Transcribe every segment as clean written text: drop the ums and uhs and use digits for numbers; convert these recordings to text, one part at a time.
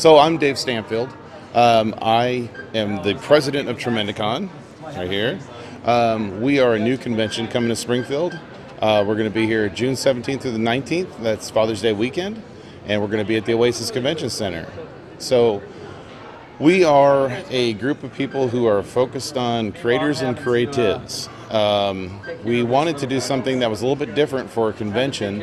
So I'm Dave Stanfield. I am the president of Tremendicon, right here. We are a new convention coming to Springfield. We're going to be here June 17th through the 19th. That's Father's Day weekend. And we're going to be at the Oasis Convention Center. So we are a group of people who are focused on creators and creatives. We wanted to do something that was a little bit different for a convention,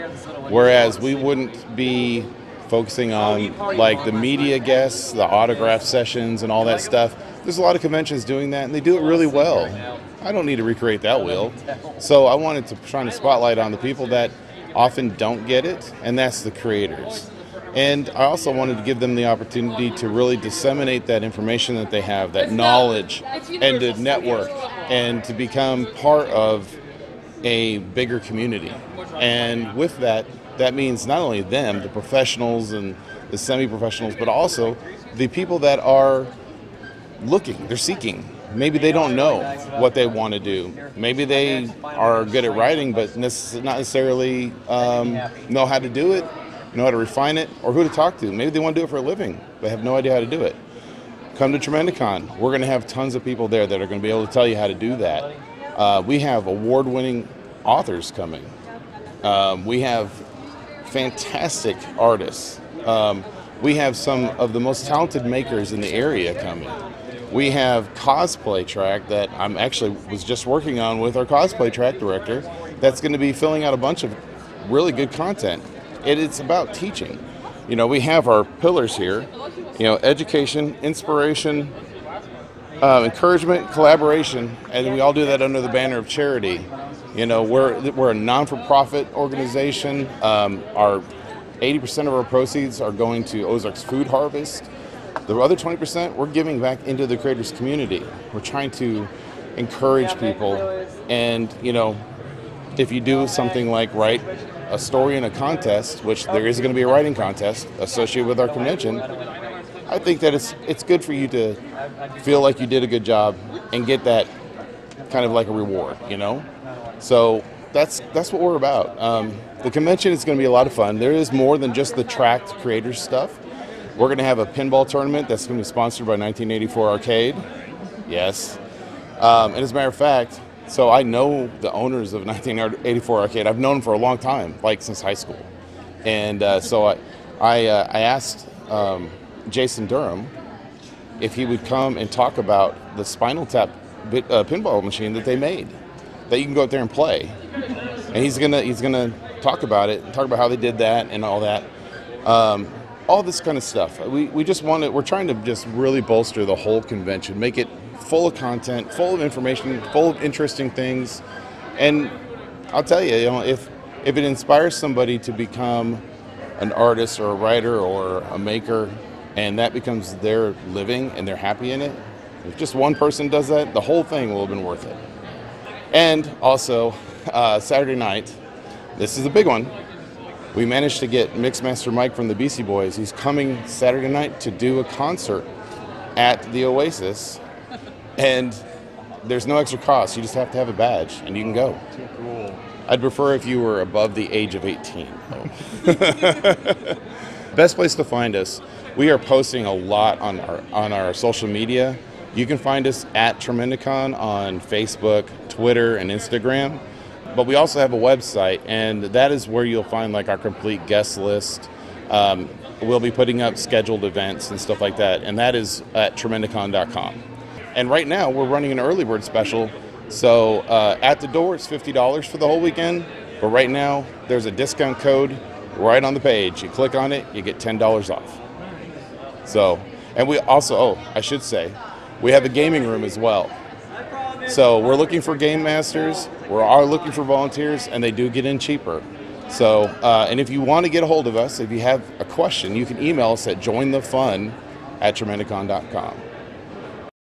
whereas we wouldn't be focusing on like the media guests, the autograph sessions and all that stuff. There's a lot of conventions doing that and they do it really well. I don't need to recreate that wheel. So I wanted to try to spotlight on the people that often don't get it, and that's the creators. And I also wanted to give them the opportunity to really disseminate that information that they have, that knowledge, and to network, and to become part of a bigger community. And with that, that means not only them, the professionals and the semi-professionals, but also the people that are looking, they're seeking. Maybe they don't know what they want to do. Maybe they are good at writing, but not necessarily know how to do it, know how to refine it, or who to talk to. Maybe they want to do it for a living, but have no idea how to do it. Come to Tremendicon. We're going to have tons of people there that are going to be able to tell you how to do that. We have award-winning authors coming. We have fantastic artists. We have some of the most talented makers in the area coming. We have cosplay track that I'm actually was just working on with our cosplay track director that's going to be filling out a bunch of really good content. And it's about teaching. You know, we have our pillars here, you know, education, inspiration, encouragement, collaboration, and we all do that under the banner of charity. You know, we're a non-for-profit organization. Our 80% of our proceeds are going to Ozark's Food Harvest. The other 20%, we're giving back into the creators community. We're trying to encourage people. And, you know, if you do something like write a story in a contest, which there is going to be a writing contest associated with our convention, I think that it's good for you to feel like you did a good job and get that kind of like a reward, you know? So that's what we're about. The convention is going to be a lot of fun. There is more than just the tracked creators stuff. We're going to have a pinball tournament that's going to be sponsored by 1984 Arcade. Yes. And as a matter of fact, so I know the owners of 1984 Arcade. I've known them for a long time, like since high school. And so I asked Jason Durham if he would come and talk about the Spinal Tap pinball machine that they made, that you can go up there and play. And he's gonna talk about it, and talk about how they did that and all that. All this kind of stuff. We just want to, we're trying to just really bolster the whole convention, make it full of content, full of information, full of interesting things. And I'll tell you, you know, if it inspires somebody to become an artist or a writer or a maker, and that becomes their living and they're happy in it, if just one person does that, the whole thing will have been worth it. And also, Saturday night, this is a big one. We managed to get Mixmaster Mike from the Beastie Boys. He's coming Saturday night to do a concert at the Oasis. And there's no extra cost. You just have to have a badge and you can go. Too cool. I'd prefer if you were above the age of 18. Oh. Best place to find us. We are posting a lot on our social media. You can find us at Tremendicon on Facebook, Twitter, and Instagram. But we also have a website, and that is where you'll find like our complete guest list. We'll be putting up scheduled events and stuff like that, and that is at Tremendicon.com. And right now we're running an early bird special, so at the door it's $50 for the whole weekend, but right now there's a discount code right on the page. You click on it, you get $10 off. So, and we also, oh, I should say, we have a gaming room as well. So we're looking for game masters, we are looking for volunteers, and they do get in cheaper. So, and if you want to get a hold of us, if you have a question, you can email us at jointhefun@tremendicon.com.